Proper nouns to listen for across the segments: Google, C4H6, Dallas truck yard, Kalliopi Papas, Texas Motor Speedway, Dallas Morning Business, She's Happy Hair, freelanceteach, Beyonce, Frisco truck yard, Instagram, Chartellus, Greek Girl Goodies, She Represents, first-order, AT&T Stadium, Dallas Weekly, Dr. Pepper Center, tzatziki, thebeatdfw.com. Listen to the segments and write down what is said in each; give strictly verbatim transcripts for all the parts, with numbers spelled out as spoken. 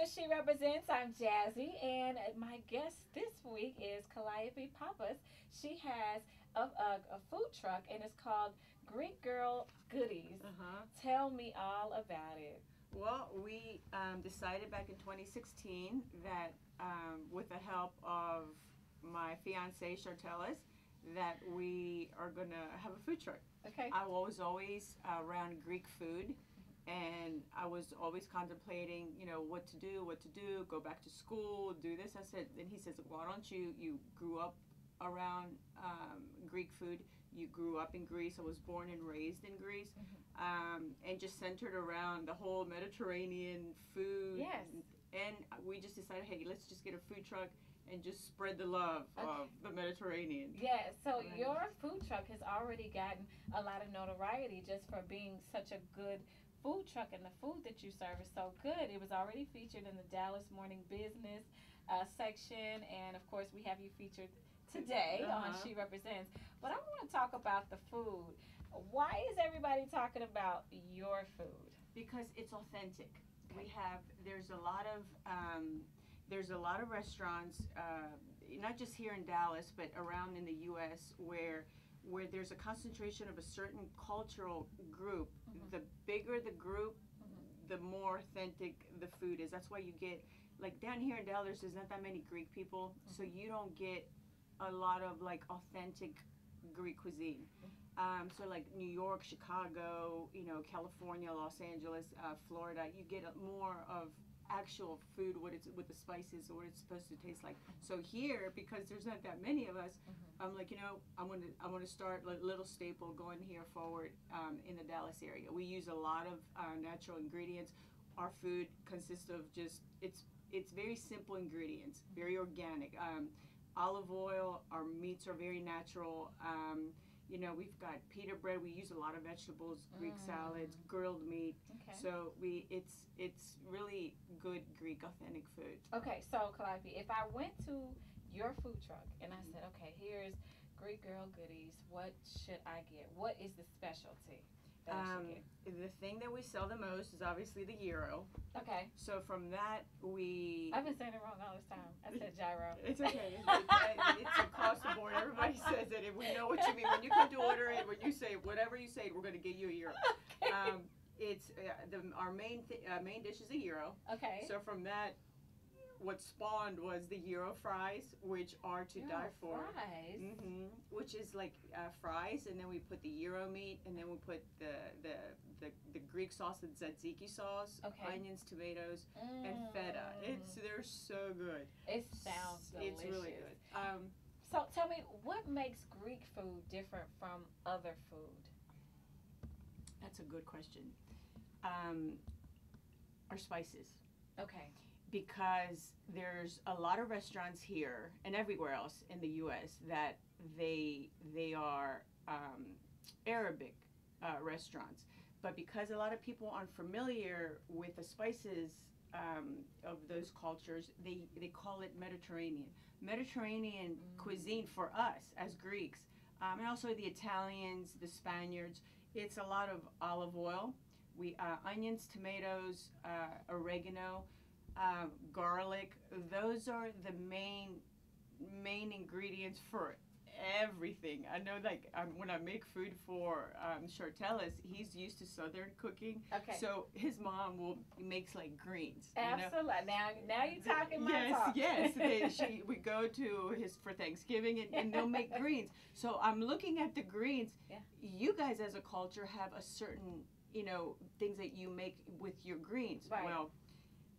Welcome to She Represents. I'm Jazzy, and my guest this week is Kalliopi Papas. She has a, a, a food truck, and it's called Greek Girl Goodies. Uh-huh. Tell me all about it. Well, we um, decided back in twenty sixteen that um, with the help of my fiance, Chartellus, that we are going to have a food truck. Okay. I was always uh, around Greek food. And I was always contemplating, you know, what to do, what to do, go back to school, do this. I said, then he says, why don't you, you grew up around um, Greek food. You grew up in Greece. I was born and raised in Greece. Mm-hmm. um, and just centered around the whole Mediterranean food. Yes. And we just decided, hey, let's just get a food truck and just spread the love okay. of the Mediterranean. Yes, yeah, so right. Your food truck has already gotten a lot of notoriety just for being such a good food truck, and the food that you serve is so good. It was already featured in the Dallas Morning Business uh, section, and of course we have you featured today uh-huh. on She Represents. But I want to talk about the food. Why is everybody talking about your food? Because it's authentic. Okay. We have there's a lot of um, there's a lot of restaurants, uh, not just here in Dallas, but around in the U S where where there's a concentration of a certain cultural group. Mm-hmm. The bigger the group, mm-hmm. the more authentic the food is. That's why you get, like down here in Dallas, there's not that many Greek people, mm-hmm. so you don't get a lot of like authentic Greek cuisine. Mm-hmm. um, so like New York, Chicago, you know, California, Los Angeles, uh, Florida, you get a, more of actual food, what it's with the spices or what it's supposed to taste like. So here, because there's not that many of us, mm-hmm. I'm like, you know, I'm gonna I'm gonna start a little staple going here forward um, in the Dallas area. We use a lot of uh, natural ingredients. Our food consists of just it's it's very simple ingredients, very organic. Um, olive oil. Our meats are very natural. Um, You know, we've got pita bread. We use a lot of vegetables, Greek mm. salads, grilled meat. Okay. So we, it's it's really good Greek authentic food. Okay, so Kalliopi, if I went to your food truck and I said, okay, here's Greek Girl Goodies, what should I get? What is the specialty that um, I should get? The thing that we sell the most is obviously the gyro. Okay. So from that we. I've been saying it wrong all this time. I said gyro. It's okay. It's, it's across the board. Everybody says it, and we know what you mean. When you come to order it, when you say whatever you say, we're going to get you a gyro. Okay. Um, it's uh, the, our main th uh, main dish is the gyro. Okay. So from that, what spawned was the gyro fries, which are to gyro die for. Fries. Mm-hmm. Which is like uh, fries, and then we put the gyro meat, and then we put the the. The, the Greek sauce and tzatziki sauce, okay. onions, tomatoes, mm. and feta. It's they're so good. It sounds delicious. It's really good. Um, so tell me, what makes Greek food different from other food? That's a good question. Um, our spices. Okay. Because there's a lot of restaurants here and everywhere else in the U S that they they are um, Arabic uh, restaurants. But because a lot of people aren't familiar with the spices um, of those cultures, they, they call it Mediterranean. Mediterranean mm. cuisine for us as Greeks, um, and also the Italians, the Spaniards, it's a lot of olive oil, we uh, onions, tomatoes, uh, oregano, uh, garlic. Those are the main, main ingredients for it. Everything. I know, like um, when I make food for um, Chartellus, he's used to Southern cooking. Okay. So his mom will makes like greens. Absolutely. You know? Now, now you're talking my yes, talk. Yes, yes. She we go to his for Thanksgiving, and, and they'll make greens. So I'm looking at the greens. Yeah. You guys, as a culture, have a certain you know things that you make with your greens. Right. Well,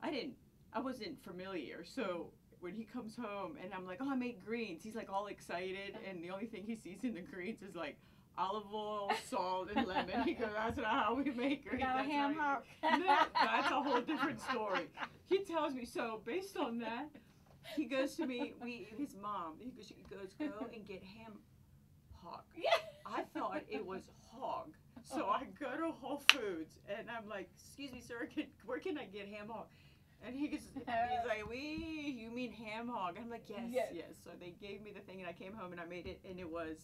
I didn't. I wasn't familiar, so. When he comes home and I'm like, oh, I made greens. He's like all excited, and the only thing he sees in the greens is like olive oil, salt, and lemon. He goes, that's not how we make greens. Got a ham hock. That's a whole different story. He tells me so. Based on that, he goes to me. We his mom. He goes, she goes, go and get ham hock. Yeah. I thought it was hog. So I go to Whole Foods and I'm like, excuse me, sir, can, where can I get ham hock? And he gets, he's like, we, you mean ham hog? I'm like, yes, yes, yes. So they gave me the thing, and I came home and I made it, and it was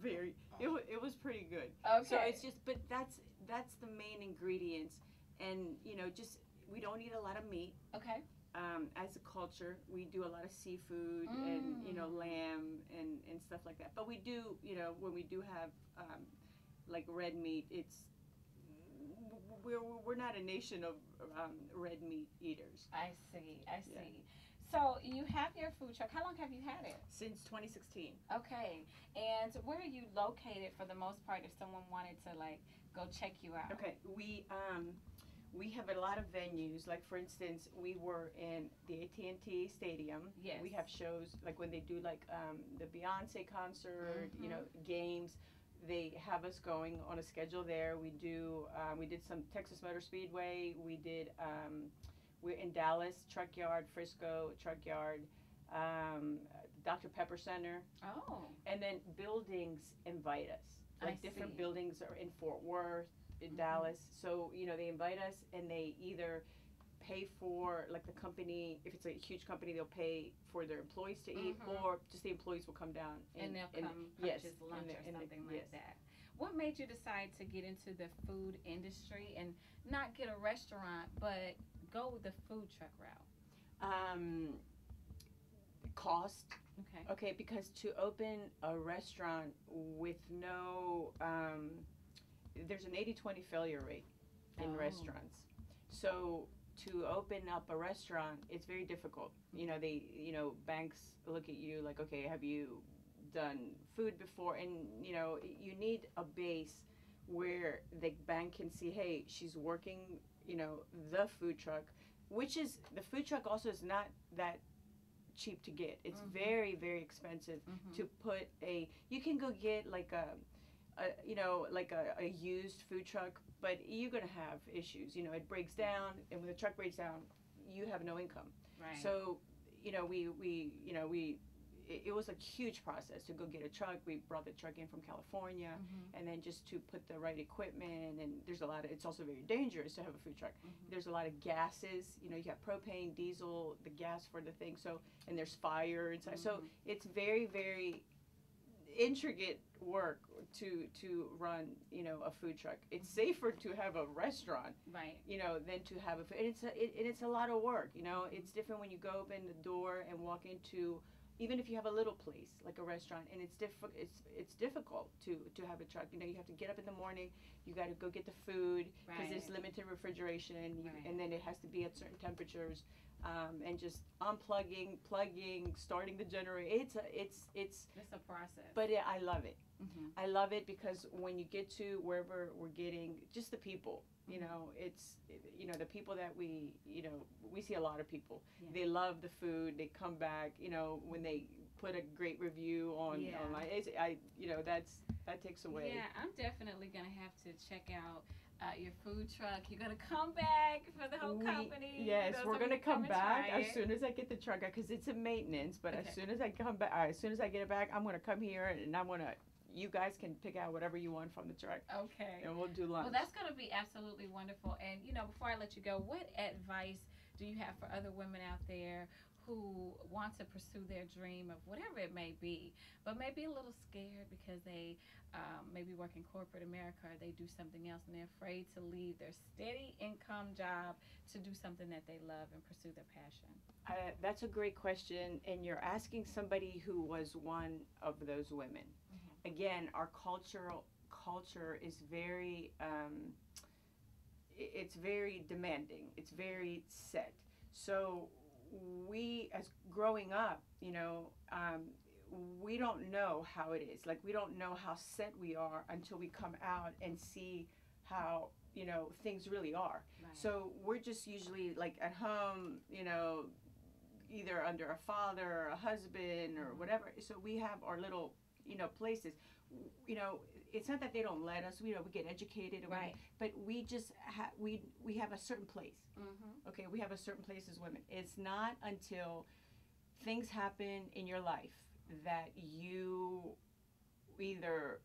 very, it, it was pretty good. Okay. So it's just, but that's that's the main ingredients, and you know, just we don't eat a lot of meat. Okay. Um, as a culture, we do a lot of seafood mm. and, you know, lamb and, and stuff like that. But we do, you know, when we do have, um, like, red meat, it's, we're, we're not a nation of um, red meat eaters. I see. I see. Yeah. So you have your food truck. How long have you had it? Since twenty sixteen. Okay. And where are you located for the most part if someone wanted to, like, go check you out? Okay. We, um... we have a lot of venues. Like, for instance, we were in the A T and T Stadium. Yes. We have shows, like when they do like um, the Beyonce concert, mm-hmm. you know, games, they have us going on a schedule there. We do, um, we did some Texas Motor Speedway. We did, um, we're in Dallas truck yard, Frisco truck yard, um, Doctor Pepper Center. Oh. And then buildings invite us. Like I different see. Buildings are in Fort Worth. In mm-hmm. Dallas, so you know they invite us, and they either pay for like the company. If it's a huge company, they'll pay for their employees to eat, mm-hmm. or just the employees will come down and, and they'll come and, purchase yes, lunch or something like yes. that. What made you decide to get into the food industry and not get a restaurant, but go with the food truck route? Um, cost. Okay. Okay, because to open a restaurant with no um. there's an eighty twenty failure rate in oh. restaurants. So to open up a restaurant, it's very difficult. You know, they, you know, banks look at you like, okay, have you done food before? And, you know, you need a base where the bank can see, hey, she's working, you know, the food truck, which is, the food truck also is not that cheap to get. It's mm-hmm. very, very expensive mm-hmm. to put a, you can go get like a, Uh, you know, like a, a used food truck, but you're going to have issues. You know, it breaks down, and when the truck breaks down, you have no income. Right. So, you know, we, we you know, we, it, it was a huge process to go get a truck. We brought the truck in from California, mm-hmm. and then just to put the right equipment, and there's a lot of, it's also very dangerous to have a food truck. Mm-hmm. There's a lot of gases, you know, you have propane, diesel, the gas for the thing, so, and there's fire inside. Mm-hmm. So it's very, very intricate work to to run, you know, a food truck. It's safer to have a restaurant, right? You know, than to have a food. And it's a, it, and it's a lot of work. You know, it's different when you go open the door and walk into, even if you have a little place like a restaurant. And it's difficult. It's it's difficult to to have a truck. You know, you have to get up in the morning. You got to go get the food because right. there's limited refrigeration, you, right. and then it has to be at certain temperatures. Um, and just unplugging, plugging, starting the generator. It's a, it's, it's, it's a process. But it, I love it. Mm-hmm. I love it because when you get to wherever we're getting, just the people, mm-hmm. you know, it's, you know, the people that we, you know, we see a lot of people. Yeah. They love the food. They come back, you know, when they put a great review on, yeah. on my, it's, I, you know, that's, that takes away. Yeah, I'm definitely going to have to check out Uh, your food truck. You're gonna come back for the whole we, company. Yes, Those we're gonna come, come back as soon as I get the truck out because it's a maintenance. But okay. as soon as I come back, uh, as soon as I get it back, I'm gonna come here and I'm gonna. You guys can pick out whatever you want from the truck. Okay. And we'll do lunch. Well, that's gonna be absolutely wonderful. And you know, before I let you go, what advice do you have for other women out there who want to pursue their dream of whatever it may be, but maybe a little scared because they um, maybe work in corporate America or they do something else and they're afraid to leave their steady income job to do something that they love and pursue their passion? Uh, that's a great question, and you're asking somebody who was one of those women. Mm-hmm. Again, our cultural culture is very, um, it's very demanding. It's very set. So we, as growing up, you know, um, we don't know how it is. Like, we don't know how set we are until we come out and see how, you know, things really are. Right. So we're just usually, like, at home, you know, either under a father or a husband or whatever. So we have our little, you know, places. You know, it's not that they don't let us. You know, we get educated, and right? We, but we just ha we we have a certain place. Mm-hmm. Okay, we have a certain place as women. It's not until things happen in your life that you either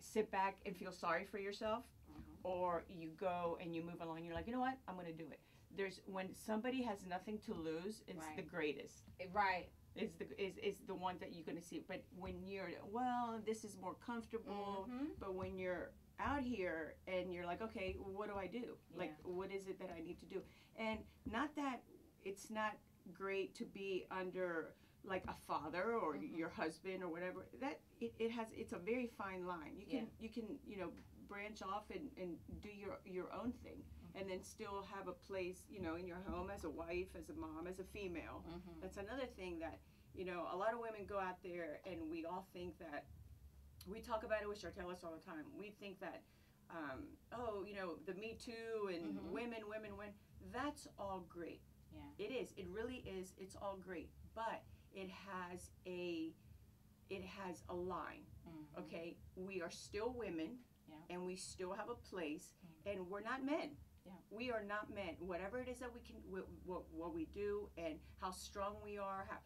sit back and feel sorry for yourself, mm-hmm. or you go and you move along. You're like, you know what? I'm going to do it. There's when somebody has nothing to lose. It's right. the greatest. Right. Is the is is the one that you're gonna see, but when you're well, this is more comfortable. Mm-hmm. But when you're out here and you're like, okay, what do I do? Yeah. Like, what is it that I need to do? And not that it's not great to be under like a father or mm-hmm. your husband or whatever. That it, it has it's a very fine line. You can yeah. you can you know branch off and, and do your your own thing, mm-hmm. and then still have a place you know in your home as a wife, as a mom, as a female. Mm-hmm. That's another thing that you know a lot of women go out there and we all think that we talk about it with Chartellus all the time. We think that um, oh you know the Me Too and mm-hmm. women women women. That's all great. Yeah. It is. It really is. It's all great, but it has a it has a line. Mm-hmm. Okay, we are still women, yeah. and we still have a place, mm-hmm. and we're not men. Yeah. We are not men. Whatever it is that we can, what what, what we do, and how strong we are. How,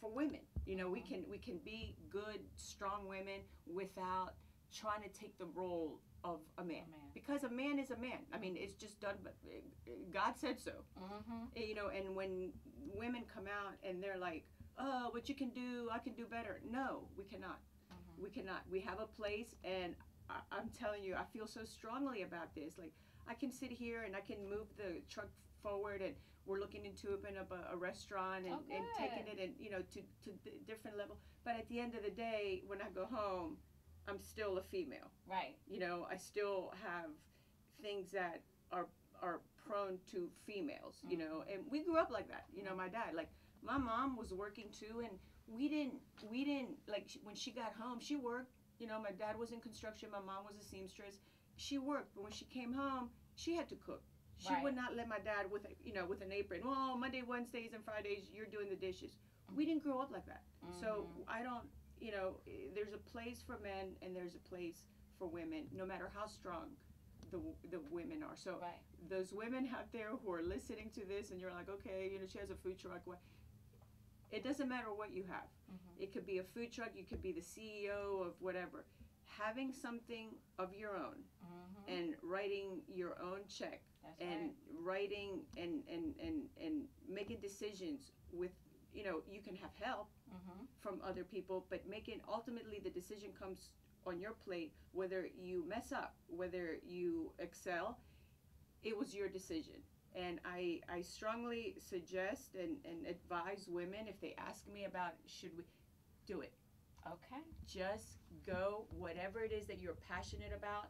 for women, you know, mm-hmm. we can we can be good, strong women without trying to take the role of a man. a man because a man is a man. I mean, it's just done, but God said so. Mm-hmm. You know, and when women come out and they're like, oh, what you can do, I can do better. No, we cannot. Mm-hmm. We cannot. We have a place, and I, I'm telling you, I feel so strongly about this. Like, I can sit here and I can move the truck forward, and we're looking into opening up a, a restaurant and, oh, and taking it and you know to to d different level. But at the end of the day, when I go home, I'm still a female. Right. You know, I still have things that are are prone to females, mm-hmm. you know, and we grew up like that. You know, my dad, like my mom was working too, and we didn't we didn't like when she got home, she worked. You know, my dad was in construction, my mom was a seamstress. She worked, but when she came home, she had to cook. She right. would not let my dad with a, you know, with an apron. Well, Monday, Wednesdays and Fridays you're doing the dishes. We didn't grow up like that. Mm-hmm. So, I don't you know, there's a place for men and there's a place for women, no matter how strong the the women are. So right. those women out there who are listening to this and you're like, okay, you know, she has a food truck. What? It doesn't matter what you have. Mm-hmm. It could be a food truck. You could be the C E O of whatever. Having something of your own mm-hmm. and writing your own check That's and right. writing and, and, and, and making decisions with you know, you can have help mm-hmm. from other people, but making ultimately the decision comes on your plate, whether you mess up, whether you excel, it was your decision. And I, I strongly suggest and, and advise women, if they ask me about, should we do it? Okay. Just go, whatever it is that you're passionate about,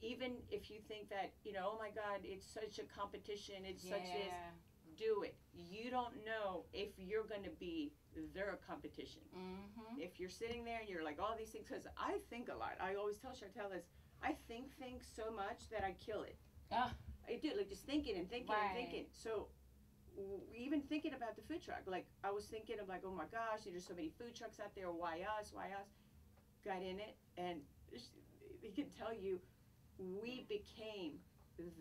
even if you think that, you know, oh my God, it's such a competition, it's yeah. such this. Do it. You don't know if you're going to be their competition. Mm-hmm. If you're sitting there and you're like all these things, because I think a lot. I always tell Chartellus, I think things so much that I kill it. Oh. I do, like just thinking and thinking right. and thinking. So w even thinking about the food truck, like I was thinking of like, oh my gosh, there's so many food trucks out there. Why us? Why us? Got in it, and they can tell you, we became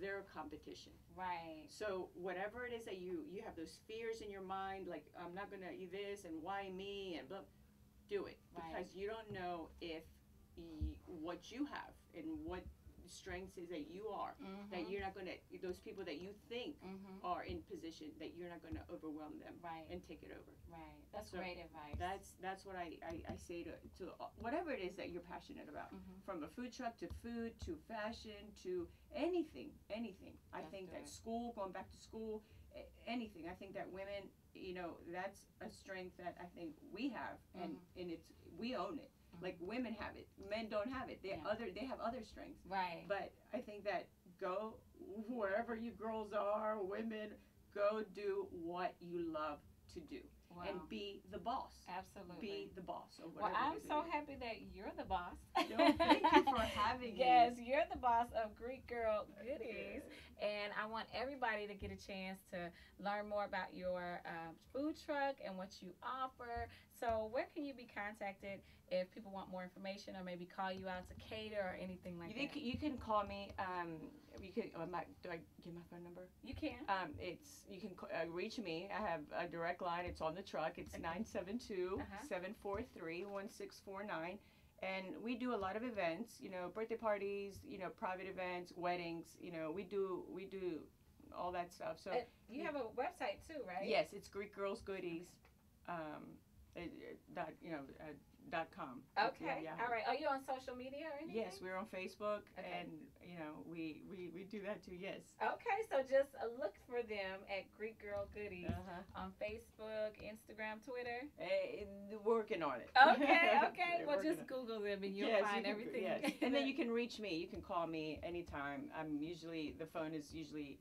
their competition. Right. So whatever it is that you you have those fears in your mind, like I'm not gonna do this and why me and blah, do it right. because you don't know if you, what you have and what strengths is that you are mm-hmm. that you're not gonna those people that you think mm-hmm. are in position that you're not gonna overwhelm them right. and take it over. Right. That's so great advice. That's that's what I I, I say to to whatever it is that you're passionate about, mm-hmm. from a food truck to food to fashion to anything, anything. Let's I think that it. school, going back to school, anything. I think that women, you know, that's a strength that I think we have, and mm-hmm. and it's we own it. Like women have it, men don't have it. They yeah. other they have other strengths. Right. But I think that go wherever you girls are, women, go do what you love to do wow. and be the boss. Absolutely. Be the boss. Or well, I'm so happy that you're the boss. No, thank you for having yes, me. Yes, you're the boss of Greek Girl Goodies, yeah. and I want everybody to get a chance to learn more about your uh, food truck and what you offer. So where can you be contacted if people want more information or maybe call you out to cater or anything like you think that? You can call me. Um, you can. Oh, my, do I give my phone number? You can. Um, it's you can uh, reach me. I have a direct line. It's on the truck. It's nine seven two seven four three one six four nine, and we do a lot of events. You know, birthday parties. You know, private events, weddings. You know, we do we do all that stuff. So uh, you have a website too, right? Yes, it's Greek Girls Goodies. Okay. Um, dot you know uh, dot com. Okay. Yeah, all right. Are you on social media or anything? Yes, we're on Facebook, okay. And you know we, we we do that too. Yes. Okay, so just look for them at Greek Girl Goodies uh-huh. on Facebook, Instagram, Twitter. Hey, working on it. Okay. Okay. Well, just Google them and you'll yes, find you can, everything. Yes. And then you can reach me. You can call me anytime. I'm usually the phone is usually.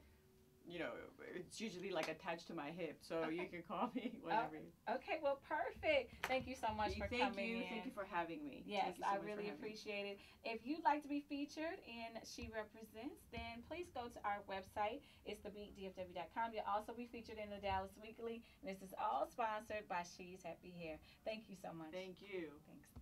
You know, it's usually like attached to my hip, so okay. you can call me whenever. Oh, okay, well, perfect. Thank you so much for thank coming you. in. Thank you for having me. Yes, so I really appreciate it. If you'd like to be featured in She Represents, then please go to our website. It's the beat D F W dot com. You'll also be featured in the Dallas Weekly. And this is all sponsored by She's Happy Hair. Thank you so much. Thank you. Thanks.